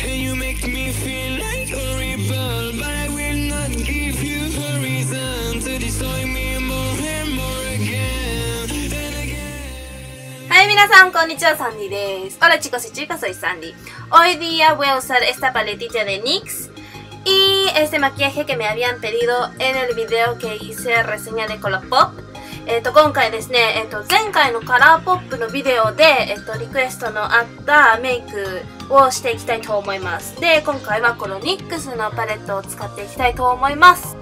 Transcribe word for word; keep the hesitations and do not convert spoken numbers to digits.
And you make me feel like a rebel, but I will not give you a reason to destroy me more and more again and again. はい、皆さんこんにちは、サンディです。Hola chicos y chicas, soy Sandy. Hoy día voy a usar esta paletilla de NYX y este maquillaje que me habían pedido en el video que hice reseña de Colourpop。えっと、今回ですね、えっと、前回のカラーポップのビデオで、えっと、リクエストのあったメイクをしていきたいと思います。で、今回はこのニックスのパレットを使っていきたいと思います。